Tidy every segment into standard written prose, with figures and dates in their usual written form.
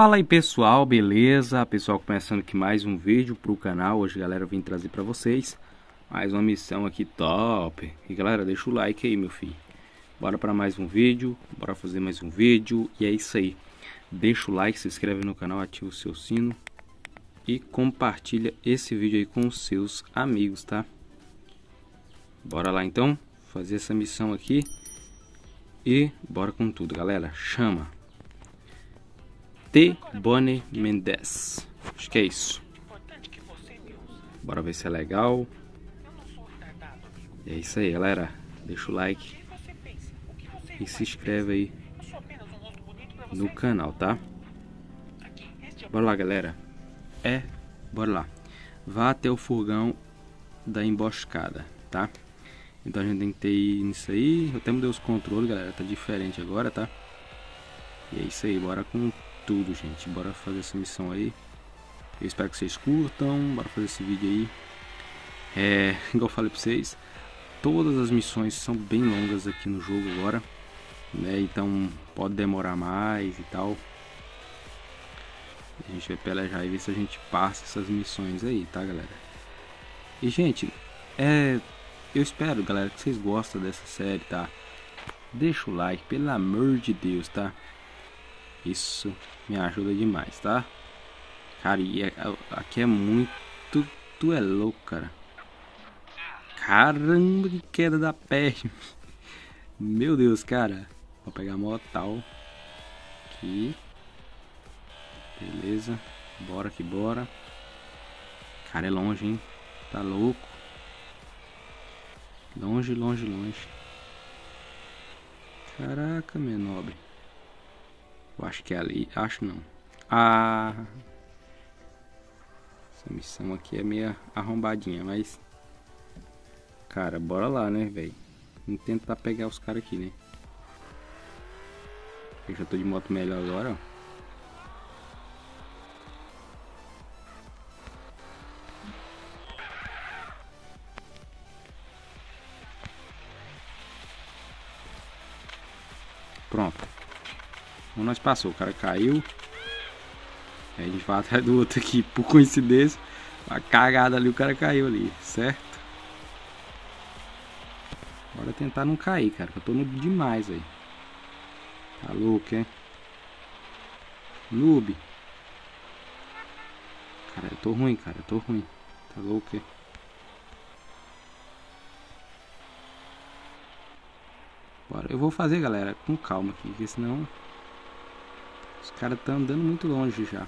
Fala aí pessoal, beleza? Pessoal, começando aqui mais um vídeo pro canal. Hoje galera, eu vim trazer pra vocês mais uma missão aqui top. E galera, deixa o like aí meu filho. Bora pra mais um vídeo, bora fazer mais um vídeo. E é isso aí. Deixa o like, se inscreve no canal, ativa o seu sino e compartilha esse vídeo aí com os seus amigos, tá? Bora lá então, fazer essa missão aqui. E bora com tudo galera, chama! T-Bone Mendez, acho que é isso. Bora ver se é legal. E é isso aí galera, deixa o like e se inscreve aí no canal, tá? Bora lá galera, bora lá. Vá até o furgão da emboscada, tá? Então a gente tem que ter isso aí. Eu até mudei os controles, galera. Tá diferente agora, tá? E é isso aí. Bora com tudo, gente. Bora fazer essa missão aí. Eu espero que vocês curtam. Bora fazer esse vídeo aí. Igual eu falei pra vocês, todas as missões são bem longas aqui no jogo agora, né? Então pode demorar mais e tal. A gente vai pelejar e ver se a gente passa essas missões aí, tá, galera? E, gente, eu espero, galera, que vocês gostam dessa série, tá? Deixa o like, pelo amor de Deus, tá? Isso me ajuda demais, tá? Cara, e aqui é muito... Tu é louco, cara. Caramba, que queda da perna. Meu Deus, cara. Vou pegar a moto, tal. Aqui. Beleza. Bora que bora. Cara, é longe, hein? Tá louco. Longe, longe, longe. Caraca, meu nobre. Eu acho que é ali. Acho não. Ah! Essa missão aqui é meio arrombadinha, mas... Cara, bora lá, né, velho? Vamos tentar pegar os caras aqui, né? Eu já tô de moto melhor agora, ó. Pronto. Um nós passou, o cara caiu. Aí a gente vai atrás do outro aqui. Por coincidência, uma cagada ali, o cara caiu ali, certo? Bora tentar não cair, cara, que eu tô noob demais aí. Tá louco, hein? Noob. Cara, eu tô ruim, cara, eu tô ruim. Tá louco, hein? Eu vou fazer, galera, com calma aqui, porque senão os caras estão andando muito longe já.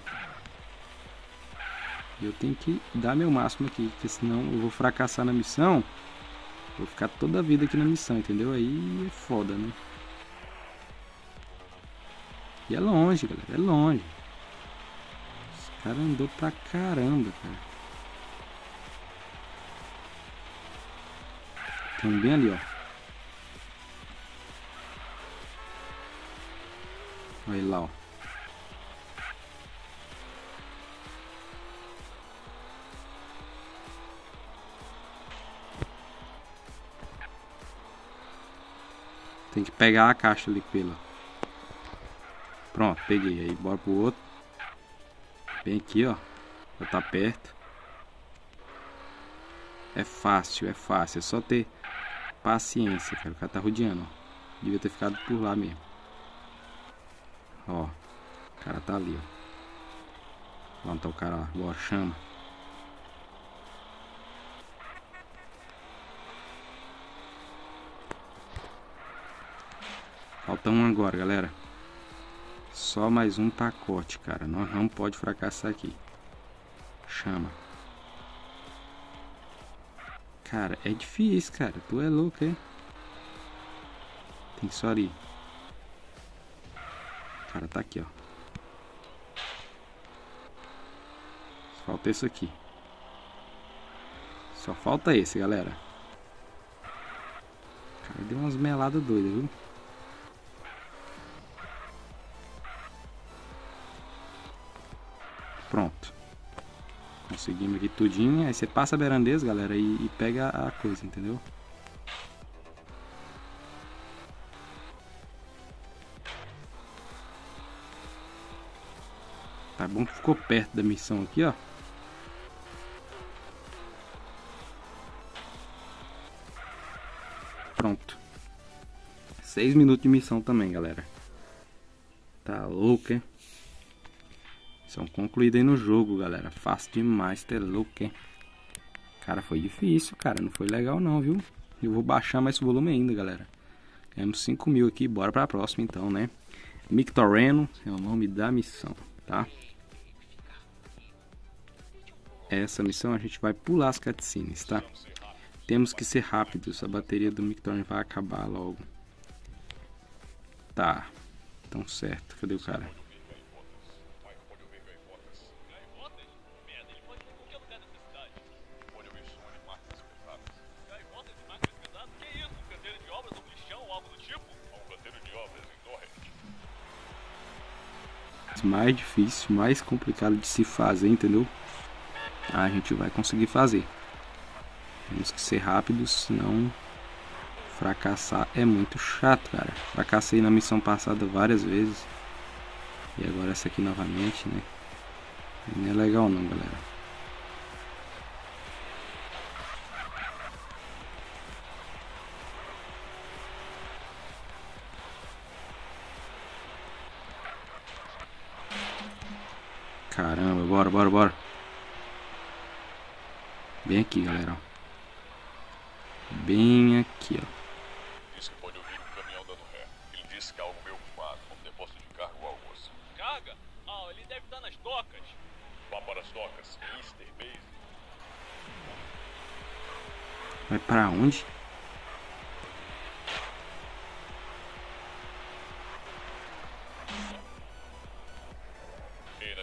Eu tenho que dar meu máximo aqui, porque senão eu vou fracassar na missão. Vou ficar toda a vida aqui na missão, entendeu? Aí é foda, né? E é longe, galera, é longe. Os caras andou pra caramba, cara. Estão bem ali, ó. Olha lá, ó. Tem que pegar a caixa ali pela. Pronto, peguei. Aí bora pro outro. Bem aqui, ó. Já tá perto. É fácil, é fácil. É só ter paciência, cara. O cara tá rodeando, ó. Devia ter ficado por lá mesmo. Ó, o cara tá ali, ó. Lá não tá o cara, ó. Bora, chama. Falta um agora, galera. Só mais um pacote, cara. Nós não pode fracassar aqui. Chama. Cara, é difícil, cara. Tu é louco, hein? Tem que só ir. Cara, tá aqui, ó. Só falta isso aqui. Só falta esse, galera. Cara, deu umas meladas doidas, viu? Pronto. Conseguimos aqui tudinho. Aí você passa a berandez, galera, e pega a coisa, entendeu? Tá bom que ficou perto da missão aqui, ó. Pronto. 6 minutos de missão também, galera. Tá louco, hein? Missão concluída aí no jogo, galera. Fácil demais, tá louco, hein? Cara, foi difícil, cara. Não foi legal não, viu? Eu vou baixar mais o volume ainda, galera. Ganhamos 5.000 aqui. Bora pra próxima então, né? Mike Toreno é o nome da missão, tá? Essa missão a gente vai pular as cutscenes, tá? Temos que ser rápidos. A bateria do Mike Toreno vai acabar logo. Tá. Então certo. Cadê o cara? Mais difícil, mais complicado de se fazer, entendeu? A gente vai conseguir fazer. Temos que ser rápidos, senão fracassar é muito chato, cara. Fracassei na missão passada várias vezes e agora essa aqui novamente, né? Não é legal não, galera. Caramba, bora, bora, bora. Bem aqui, galera. Ó. Bem aqui, ó. Diz que pode ouvir um caminhão dando ré. Ele disse que é algo meio fumado, como depósito de carga ou almoço. Carga? Ah, ele deve estar nas docas. Vá para as docas. Easter Base. Vai para onde?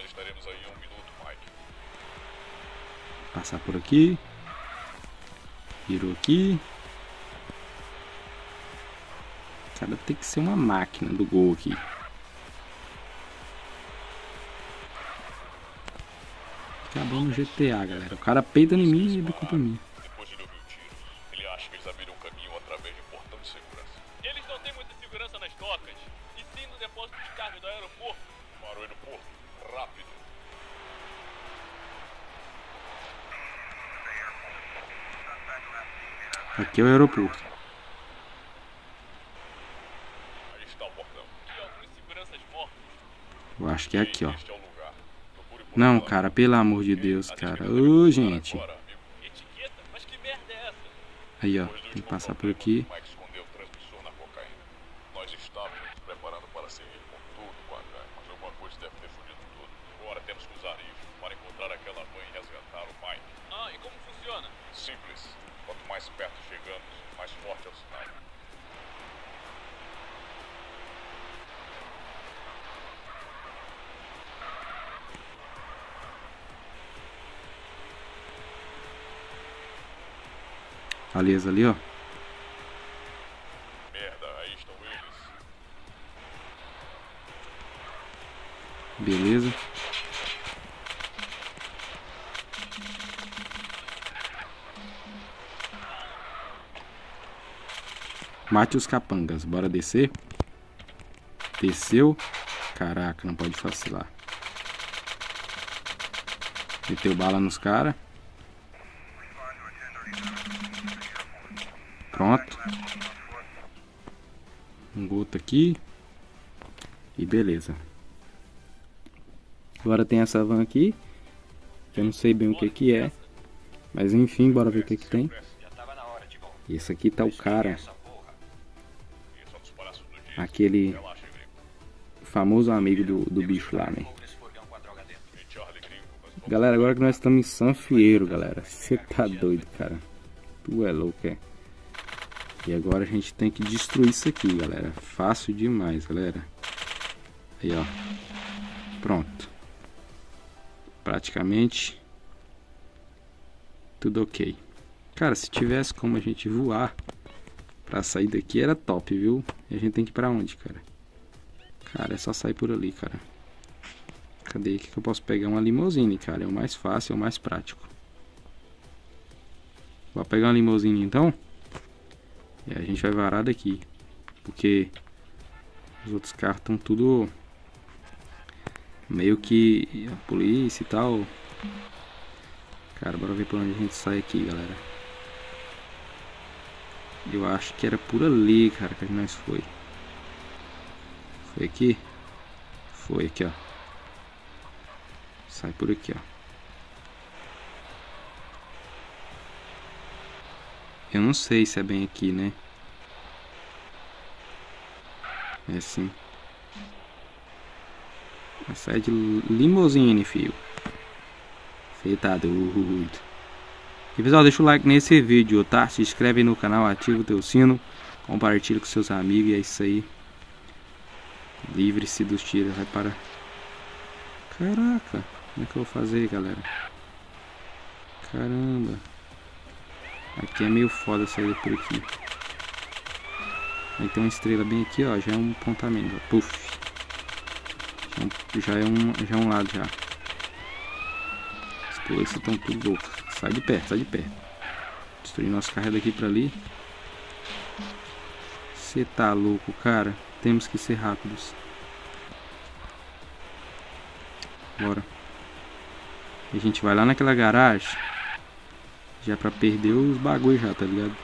Estaremos aí um minuto, Mike. Passar por aqui. Virou aqui. O cara tem que ser uma máquina do gol aqui. Acabou no GTA, galera. O cara peida em mim e ele culpa em mim. Depois de ele ouvir o tiro, ele acha que eles abriram um caminho através de um portão de segurança. Eles não têm muita segurança nas docas. E sim no depósito de carga do aeroporto. Para o aeroporto. Rápido. Aqui é o aeroporto. Aí está o portão. E alguns seguranças mortos. Eu acho que é aqui, ó. Não, cara, pelo amor de Deus, cara. Ô, gente. Aí, ó. Tem que passar por aqui. Simples. Quanto mais perto chegamos, mais forte é o sinal. Aliás, ali, ó. Merda, aí estão eles. Beleza. Mate os capangas, bora descer. Desceu. Caraca, não pode vacilar. Meteu bala nos caras. Pronto. Um goto aqui. E beleza. Agora tem essa van aqui. Eu não sei bem o que é. Mas enfim, bora ver o que tem. E esse aqui tá o cara. Aquele famoso amigo do bicho lá, né? Galera, agora que nós estamos em San Fierro, galera. Você tá doido, cara. Tu é louco, é. E agora a gente tem que destruir isso aqui, galera. Fácil demais, galera. Aí, ó. Pronto. Praticamente tudo ok. Cara, se tivesse como a gente voar... Pra sair daqui era top, viu? E a gente tem que ir pra onde, cara? Cara, é só sair por ali, cara. Cadê? O que eu posso pegar? Uma limousine, cara. É o mais fácil, é o mais prático. Vou pegar uma limousine, então. E a gente vai varar daqui. Porque os outros carros estão tudo... meio que a polícia e tal. Cara, bora ver por onde a gente sai aqui, galera. Eu acho que era por ali, cara, que nós foi. Foi aqui? Foi aqui, ó. Sai por aqui, ó. Eu não sei se é bem aqui, né? É sim. Mas sai de limousine, filho. Você tá doido. E pessoal, deixa o like nesse vídeo, tá? Se inscreve no canal, ativa o teu sino, compartilha com seus amigos e é isso aí. Livre-se dos tiros, vai para... Caraca, como é que eu vou fazer, galera? Caramba. Aqui é meio foda sair por aqui. Aí tem uma estrela bem aqui, ó. Já é um apontamento. Puff. Já é um lado já. As polícias estão tudo loucas. Sai de perto, sai de perto. Destruir nosso carro daqui pra ali. Você tá louco, cara. Temos que ser rápidos. Bora. E a gente vai lá naquela garagem. Já pra perder os bagulho já, tá ligado?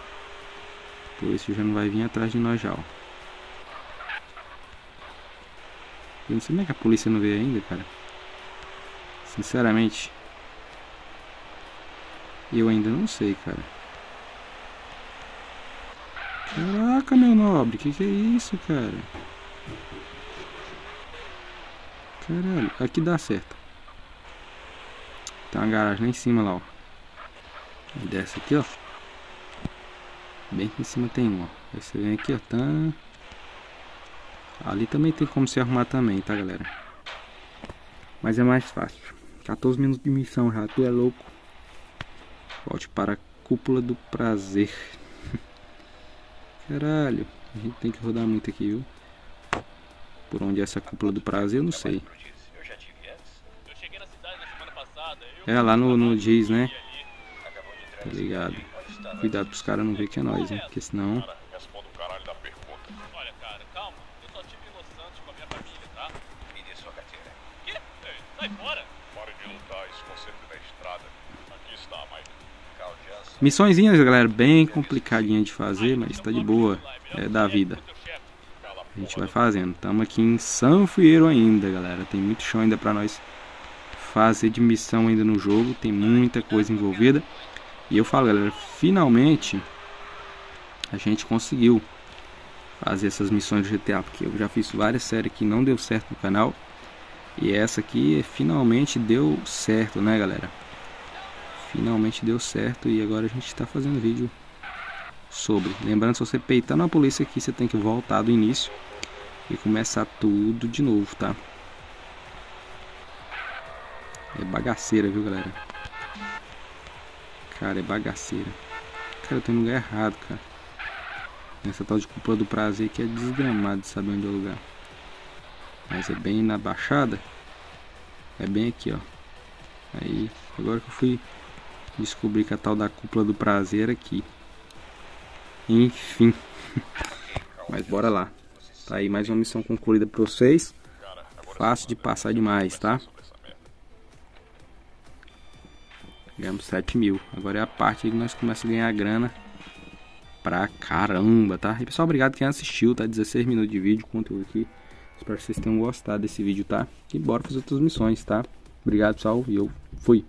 Por isso já não vai vir atrás de nós já, ó. Eu não sei como é que a polícia não veio ainda, cara. Sinceramente. Eu ainda não sei, cara. Caraca, meu nobre. Que é isso, cara? Caralho. Aqui dá certo. Tem uma garagem lá em cima, lá, ó. E desce aqui, ó. Bem aqui em cima tem um, ó. Aí você vem aqui, ó. Tá. Ali também tem como se arrumar também, tá, galera? Mas é mais fácil. 14 minutos de missão já, tu é louco. Volte para a Cúpula do Prazer. Caralho. A gente tem que rodar muito aqui, viu? Por onde é essa Cúpula do Prazer, eu não sei. É, lá no Giz, né? Tá ligado? Cuidado pros caras não verem que é nós, hein? Porque senão... Missõezinhas, galera, bem complicadinha de fazer, mas tá de boa. É da vida. A gente vai fazendo. Tamo aqui em San Fierro ainda, galera. Tem muito chão ainda pra nós fazer de missão ainda no jogo. Tem muita coisa envolvida. E eu falo, galera, finalmente a gente conseguiu fazer essas missões do GTA, porque eu já fiz várias séries que não deu certo no canal. E essa aqui finalmente deu certo, né, galera? Finalmente deu certo e agora a gente está fazendo vídeo sobre. Lembrando, se você peitar na polícia aqui, você tem que voltar do início e começar tudo de novo, tá? É bagaceira, viu, galera? Cara, é bagaceira. Cara, eu tô no lugar errado, cara. Essa tal de Cúpula do Prazer que é desgramado de saber onde é o lugar. Mas é bem na baixada. É bem aqui, ó. Aí, agora que eu fui descobrir que a tal da Cúpula do Prazer aqui. Enfim. Mas bora lá. Tá aí mais uma missão concluída pra vocês. Fácil de passar demais, tá? Ganhamos 7.000. Agora é a parte que nós começamos a ganhar grana pra caramba, tá? E pessoal, obrigado quem assistiu, tá? 16 minutos de vídeo, conteúdo aqui. Espero que vocês tenham gostado desse vídeo, tá? E bora fazer outras missões, tá? Obrigado, pessoal, e eu fui!